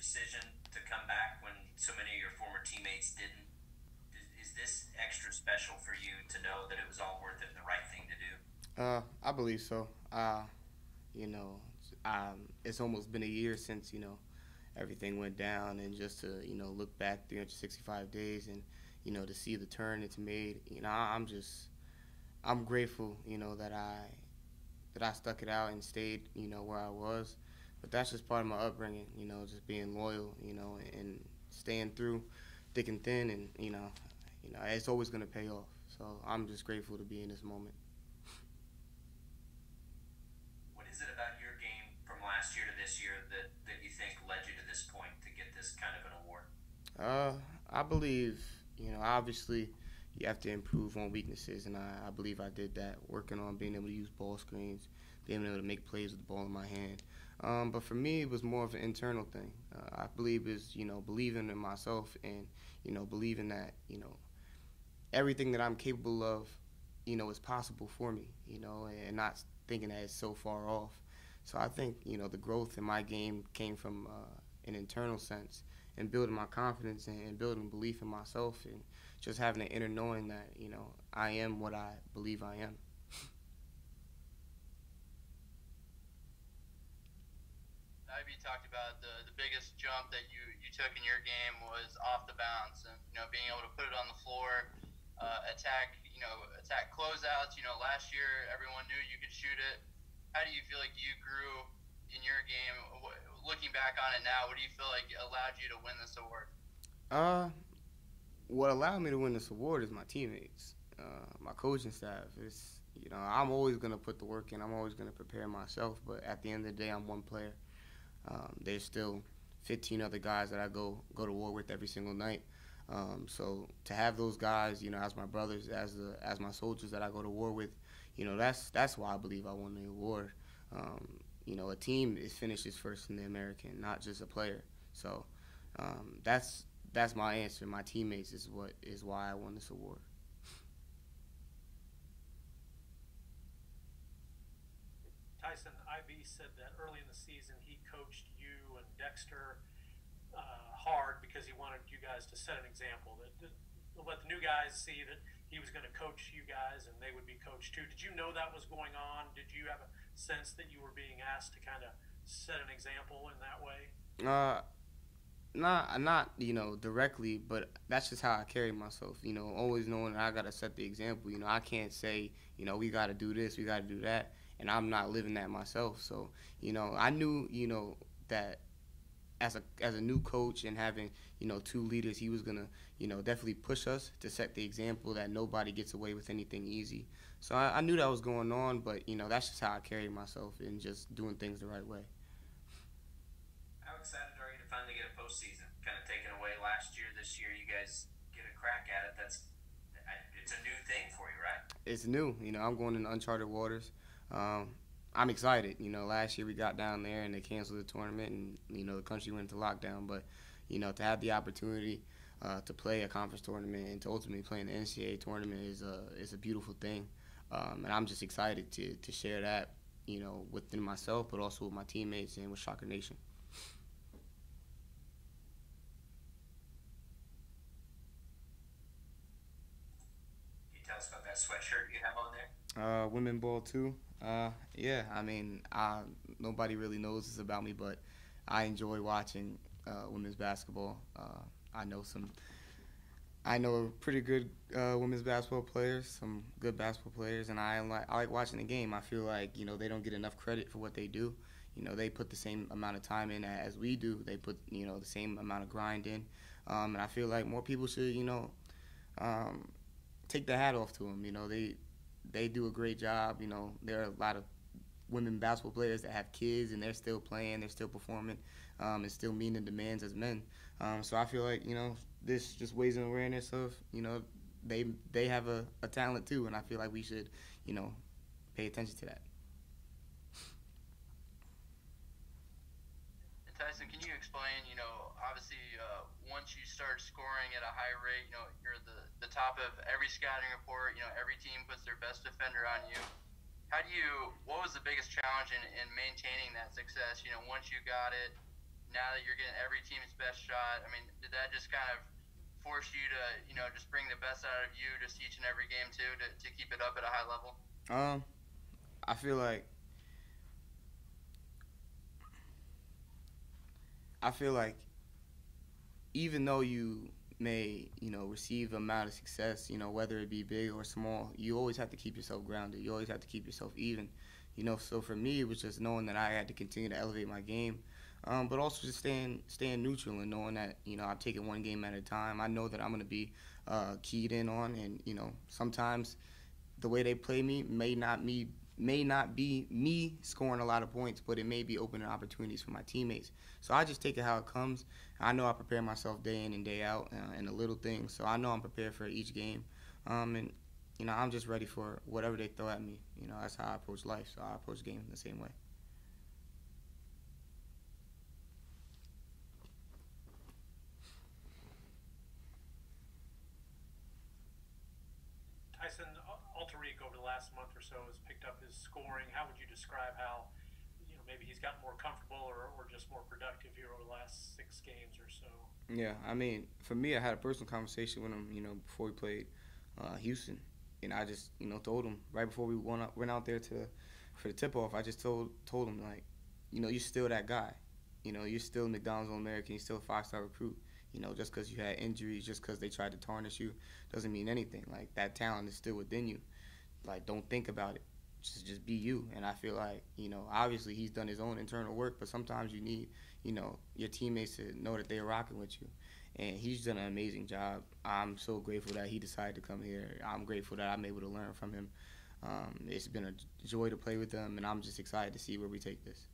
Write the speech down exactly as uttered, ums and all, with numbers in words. decision to come back when so many of your former teammates didn't? Is this extra special for you to know that it was all worth it and the right thing to do? Uh, I believe so. Uh, you know, um, it's almost been a year since, you know, everything went down, and just to, you know, look back three hundred sixty-five days and, you know, to see the turn it's made, you know, I'm just, I'm grateful, you know, that I, that I stuck it out and stayed, you know, where I was. But that's just part of my upbringing, you know, just being loyal, you know, and staying through thick and thin, and, you know, you know, it's always going to pay off. So I'm just grateful to be in this moment. What is it about your game from last year to this year that, that you think led you to this point to get this kind of an award? Uh, I believe, you know, obviously you have to improve on weaknesses, and I, I believe I did that, working on being able to use ball screens, being able to make plays with the ball in my hand. Um, but for me, it was more of an internal thing. Uh, I believe is, you know, believing in myself and, you know, believing that, you know, everything that I'm capable of, you know, is possible for me, you know, and not thinking that it's so far off. So I think, you know, the growth in my game came from uh, an internal sense, and building my confidence and building belief in myself, and just having an inner knowing that, you know, I am what I believe I am. You talked about the, the biggest jump that you, you took in your game was off the bounce, and, you know, being able to put it on the floor, uh, attack, you know, attack closeouts. You know, last year everyone knew you could shoot it. How do you feel like you grew in your game? Looking back on it now, what do you feel like allowed you to win this award? Uh, what allowed me to win this award is my teammates, uh, my coaching staff. It's, you know, I'm always going to put the work in. I'm always going to prepare myself, but at the end of the day, I'm one player. Um, there's still fifteen other guys that I go go to war with every single night. Um, so to have those guys, you know, as my brothers, as the, as my soldiers that I go to war with, you know, that's that's why I believe I won the award. Um, you know, a team is finishes first in the American, not just a player. So um, that's that's my answer. My teammates is what is why I won this award. Tyson, I B said that early in the season he coached you and Dexter uh, hard because he wanted you guys to set an example, that, that let the new guys see that he was going to coach you guys and they would be coached too. Did you know that was going on? Did you have a sense that you were being asked to kind of set an example in that way? Uh, not, not, you know, directly, but that's just how I carry myself, you know, always knowing that I got to set the example. You know, I can't say, you know, we got to do this, we got to do that, and I'm not living that myself. So, you know, I knew, you know, that as a as a new coach and having, you know, two leaders, he was going to, you know, definitely push us to set the example that nobody gets away with anything easy. So I, I knew that was going on, but, you know, that's just how I carried myself and just doing things the right way. How excited are you to finally get a postseason? Kind of taken away last year, this year, you guys get a crack at it. That's, it's a new thing for you, right? It's new. You know, I'm going in uncharted waters. Um, I'm excited. You know, last year we got down there and they canceled the tournament, and, you know, the country went into lockdown. But, you know, to have the opportunity uh, to play a conference tournament and to ultimately play in the N C double A tournament is a is a beautiful thing. Um, and I'm just excited to to share that, you know, within myself, but also with my teammates and with Shocker Nation. Can you tell us about that sweatshirt you have on there? Uh, Women Ball Two. Uh, yeah, I mean, I, nobody really knows this about me, but I enjoy watching uh, women's basketball. Uh, I know some, I know pretty good uh, women's basketball players, some good basketball players, and I like I like watching the game. I feel like, you know, they don't get enough credit for what they do. You know, they put the same amount of time in as we do. They put, you know, the same amount of grind in, um, and I feel like more people should, you know, um, take the hat off to them. You know, they. They do a great job. You know, there are a lot of women basketball players that have kids, and they're still playing, they're still performing, um, and still meeting the demands as men. Um, so I feel like, you know, this just weighs an awareness of, you know, they they have a, a talent too, and I feel like we should, you know, pay attention to that. And Tyson, can you explain, you know, obviously uh, once you start scoring at a high rate, you know, you're the the top of every scouting report, you know, every team puts their best defender on you. How do you, what was the biggest challenge in, in maintaining that success, you know, once you got it, now that you're getting every team's best shot, I mean, did that just kind of force you to, you know, just bring the best out of you just each and every game too, to, to keep it up at a high level? Um, I feel like I feel like even though you may, you know, receive amount of success, you know, whether it be big or small, you always have to keep yourself grounded. You always have to keep yourself even, you know. So for me, it was just knowing that I had to continue to elevate my game, um, but also just staying, staying neutral and knowing that, you know, I'm taking one game at a time. I know that I'm going to be uh, keyed in on, and, you know, sometimes the way they play me may not me may not be me scoring a lot of points, but it may be opening opportunities for my teammates. So I just take it how it comes. I know I prepare myself day in and day out uh, in the little things, so I know I'm prepared for each game. Um, and, you know, I'm just ready for whatever they throw at me. You know, that's how I approach life, so I approach games in the same way. Tyson, Alteric over the last month or so has picked up his scoring. How would you describe how, you know, maybe he's gotten more comfortable or, or just more productive here over the last six games or so? Yeah, I mean, for me, I had a personal conversation with him, you know, before we played uh, Houston, and I just, you know, told him right before we went out, went out there to for the tip-off, I just told told him, like, you know, you're still that guy. You know, you're still McDonald's All American. You're still a five-star recruit. You know, just because you had injuries, just because they tried to tarnish you, doesn't mean anything. Like, that talent is still within you. Like, don't think about it. Just just be you. And I feel like, you know, obviously he's done his own internal work, but sometimes you need, you know, your teammates to know that they're rocking with you. And he's done an amazing job. I'm so grateful that he decided to come here. I'm grateful that I'm able to learn from him. Um, it's been a joy to play with them, and I'm just excited to see where we take this.